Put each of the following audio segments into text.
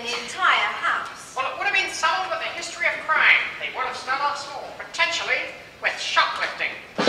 in the entire house. Well, it would have been someone with a history of crime. They would have started off small, potentially with shoplifting. Well,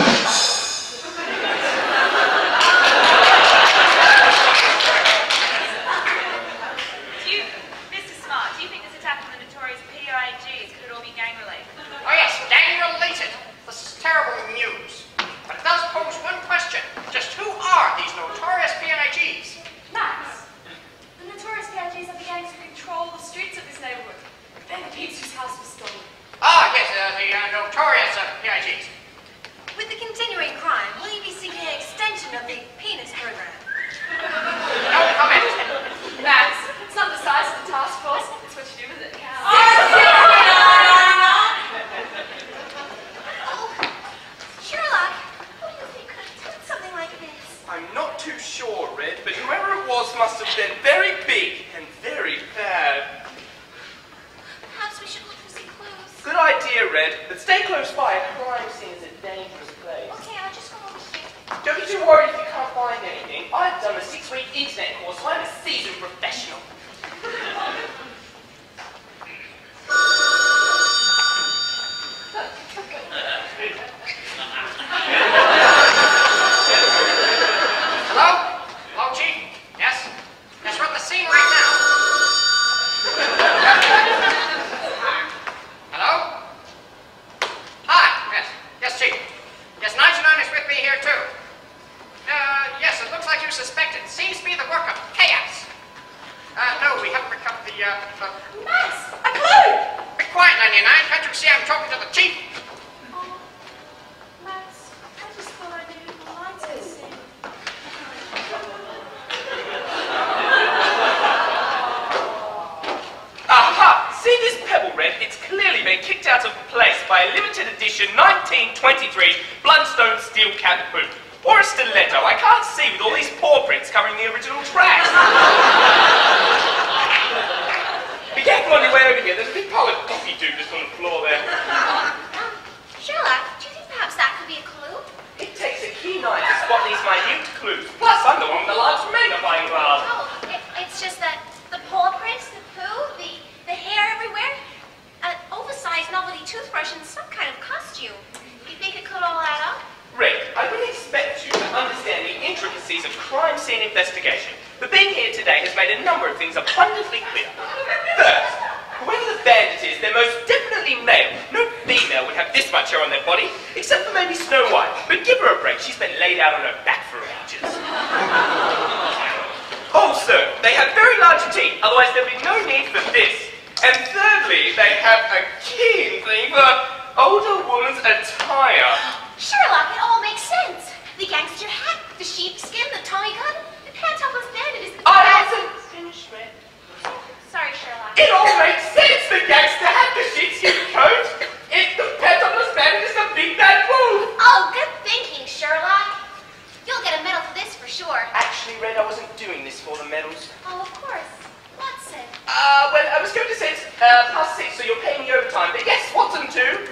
I was going to say it's past 6, so you're paying me overtime, but yes, Watson too.